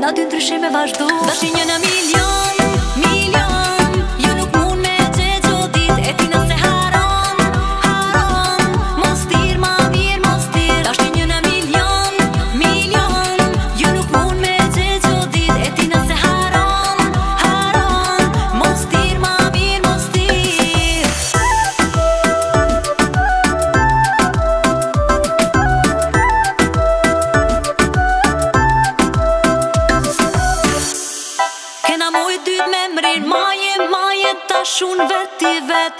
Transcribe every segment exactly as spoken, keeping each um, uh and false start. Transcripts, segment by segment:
Na dy ndryshime vazhdo. Dashinja në milion, milion, ju nuk mund me gjetë gjotit. E ti nëse haron, haron, mos tir, ma mirë, mos tir. Dashinja në milion, milion, ju nuk mund me gjetë gjotit. E ti nëse haron, haron, mos tir, ma mirë, mos Shun vet i vet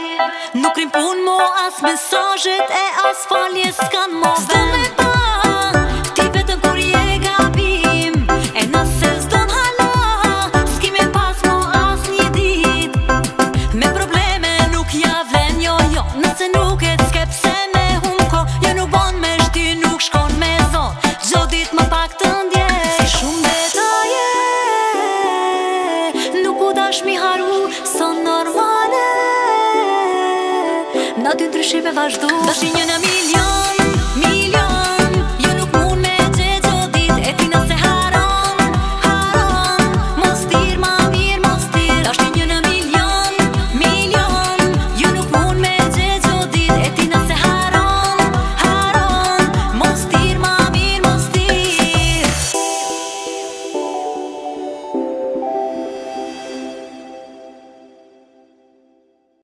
Nuk rim pun mo as mesajet E as falje s'kan mo vet Zdo me pa Ti vetëm kur je gabim E nëse zdo n'hala S'ki me pas mo as një dit Me probleme nuk javlen Jo jo nëse nuk e t'skep Se me hum ko Jo nuk bon me shdy nuk shkon me zon Gjo dit më pak të ndje Si shumë detaje Nuk u dash mi haru Son normale Na dy ndryshime vazhdo Dashinja në milion